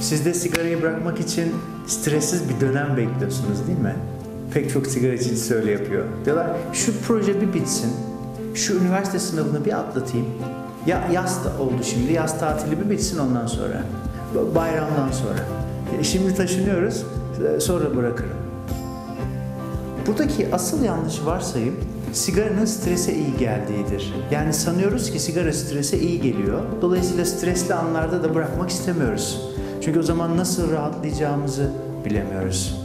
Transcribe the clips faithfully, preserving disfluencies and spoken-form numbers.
Siz de sigarayı bırakmak için stressiz bir dönem bekliyorsunuz değil mi? Pek çok sigara içicisi öyle yapıyor. Diyorlar şu proje bir bitsin, şu üniversite sınavını bir atlatayım. Ya yaz da oldu şimdi, yaz tatili bir bitsin ondan sonra, bayramdan sonra. E şimdi taşınıyoruz, sonra bırakırım. Buradaki asıl yanlış varsayım, sigaranın strese iyi geldiğidir. Yani sanıyoruz ki sigara strese iyi geliyor. Dolayısıyla stresli anlarda da bırakmak istemiyoruz. Çünkü o zaman nasıl rahatlayacağımızı bilemiyoruz.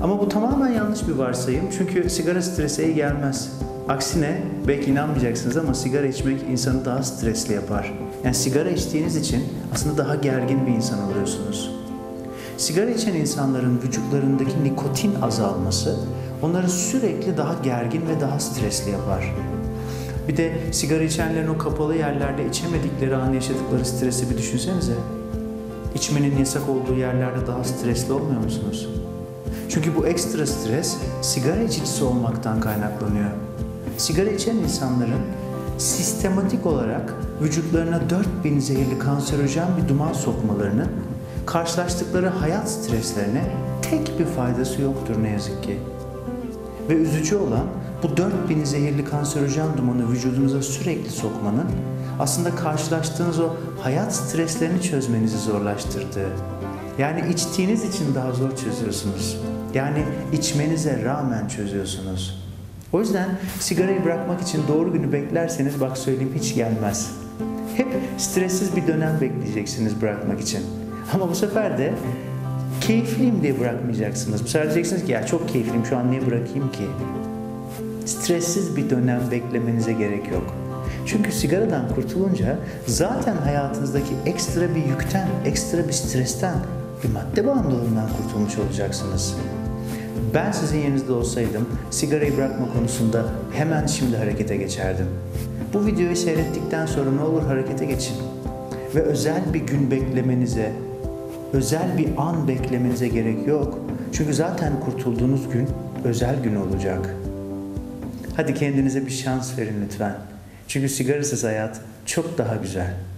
Ama bu tamamen yanlış bir varsayım. Çünkü sigara strese iyi gelmez. Aksine, belki inanmayacaksınız ama sigara içmek insanı daha stresli yapar. Yani sigara içtiğiniz için aslında daha gergin bir insan oluyorsunuz. Sigara içen insanların vücutlarındaki nikotin azalması onları sürekli daha gergin ve daha stresli yapar. Bir de sigara içenlerin o kapalı yerlerde içemedikleri an yaşadıkları stresi bir düşünsenize. İçmenin yasak olduğu yerlerde daha stresli olmuyor musunuz? Çünkü bu ekstra stres sigara içicisi olmaktan kaynaklanıyor. Sigara içen insanların sistematik olarak vücutlarına dört bin zehirli kanserojen bir duman sokmalarının karşılaştıkları hayat streslerine tek bir faydası yoktur ne yazık ki. Ve üzücü olan bu dört bin zehirli kanserojen dumanı vücudunuza sürekli sokmanın aslında karşılaştığınız o hayat streslerini çözmenizi zorlaştırdığı. Yani içtiğiniz için daha zor çözüyorsunuz. Yani içmenize rağmen çözüyorsunuz. O yüzden sigarayı bırakmak için doğru günü beklerseniz bak söyleyeyim hiç gelmez. Hep stressiz bir dönem bekleyeceksiniz bırakmak için. Ama bu sefer de keyifliyim diye bırakmayacaksınız. Bu sefer diyeceksiniz ki ya çok keyifliyim şu an niye bırakayım ki? Stressiz bir dönem beklemenize gerek yok. Çünkü sigaradan kurtulunca zaten hayatınızdaki ekstra bir yükten, ekstra bir stresten, bir madde bağımlılığından kurtulmuş olacaksınız. Ben sizin yerinizde olsaydım sigarayı bırakma konusunda hemen şimdi harekete geçerdim. Bu videoyu seyrettikten sonra ne olur harekete geçin. Ve özel bir gün beklemenize, özel bir an beklemenize gerek yok. Çünkü zaten kurtulduğunuz gün özel gün olacak. Hadi kendinize bir şans verin lütfen. Çünkü sigarasız hayat çok daha güzel.